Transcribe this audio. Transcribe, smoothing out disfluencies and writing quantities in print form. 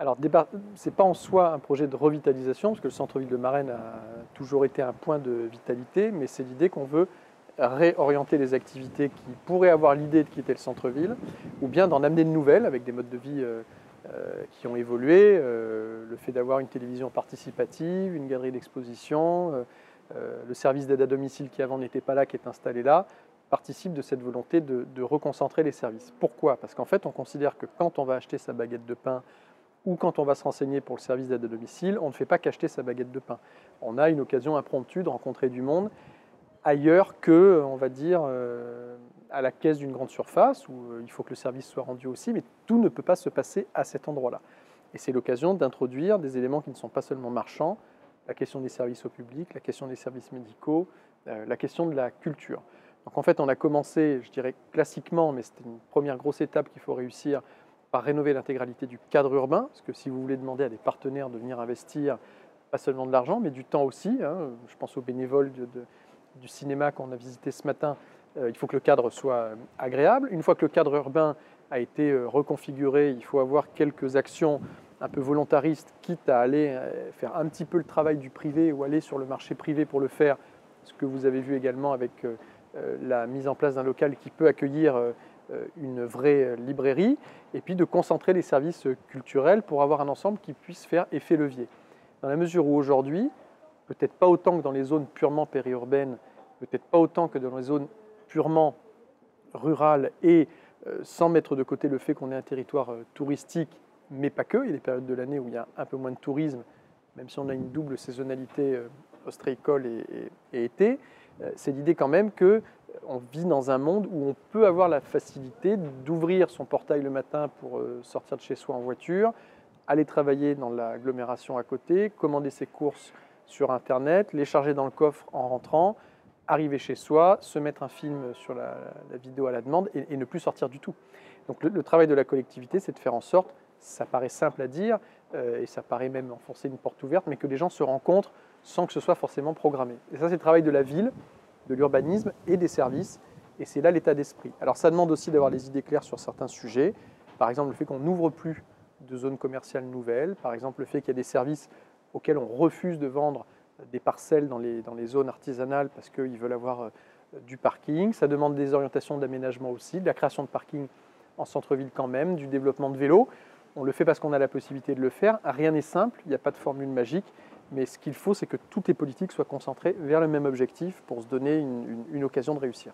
Alors, ce n'est pas en soi un projet de revitalisation, parce que le centre-ville de Marennes a toujours été un point de vitalité, mais c'est l'idée qu'on veut réorienter les activités qui pourraient avoir l'idée de quitter le centre-ville, ou bien d'en amener de nouvelles avec des modes de vie qui ont évolué, le fait d'avoir une télévision participative, une galerie d'exposition, le service d'aide à domicile qui avant n'était pas là, qui est installé là, participe de cette volonté de reconcentrer les services. Pourquoi? Parce qu'en fait, on considère que quand on va acheter sa baguette de pain, ou quand on va se renseigner pour le service d'aide à domicile, on ne fait pas qu'acheter sa baguette de pain. On a une occasion impromptue de rencontrer du monde ailleurs que, on va dire, à la caisse d'une grande surface, où il faut que le service soit rendu aussi, mais tout ne peut pas se passer à cet endroit-là. Et c'est l'occasion d'introduire des éléments qui ne sont pas seulement marchands, la question des services au public, la question des services médicaux, la question de la culture. Donc en fait, on a commencé, je dirais classiquement, mais c'était une première grosse étape qu'il faut réussir, par rénover l'intégralité du cadre urbain, parce que si vous voulez demander à des partenaires de venir investir, pas seulement de l'argent, mais du temps aussi, hein, je pense aux bénévoles du cinéma qu'on a visité ce matin, il faut que le cadre soit agréable. Une fois que le cadre urbain a été reconfiguré, il faut avoir quelques actions un peu volontaristes, quitte à aller faire un petit peu le travail du privé ou aller sur le marché privé pour le faire, ce que vous avez vu également avec la mise en place d'un local qui peut accueillir une vraie librairie, et puis de concentrer les services culturels pour avoir un ensemble qui puisse faire effet levier. Dans la mesure où aujourd'hui, peut-être pas autant que dans les zones purement périurbaines, peut-être pas autant que dans les zones purement rurales, et sans mettre de côté le fait qu'on ait un territoire touristique, mais pas que, il y a des périodes de l'année où il y a un peu moins de tourisme, même si on a une double saisonnalité ostréicole et été, c'est l'idée quand même que on vit dans un monde où on peut avoir la facilité d'ouvrir son portail le matin pour sortir de chez soi en voiture, aller travailler dans l'agglomération à côté, commander ses courses sur Internet, les charger dans le coffre en rentrant, arriver chez soi, se mettre un film sur la vidéo à la demande et ne plus sortir du tout. Donc le travail de la collectivité, c'est de faire en sorte, ça paraît simple à dire, et ça paraît même enfoncer une porte ouverte, mais que les gens se rencontrent sans que ce soit forcément programmé. Et ça, c'est le travail de la ville, de l'urbanisme et des services, et c'est là l'état d'esprit. Alors ça demande aussi d'avoir les idées claires sur certains sujets, par exemple le fait qu'on n'ouvre plus de zones commerciales nouvelles, par exemple le fait qu'il y a des services auxquels on refuse de vendre des parcelles dans les zones artisanales parce qu'ils veulent avoir du parking. Ça demande des orientations d'aménagement aussi, de la création de parking en centre-ville quand même, du développement de vélos. On le fait parce qu'on a la possibilité de le faire, rien n'est simple, il n'y a pas de formule magique, mais ce qu'il faut, c'est que toutes les politiques soient concentrées vers le même objectif pour se donner une occasion de réussir.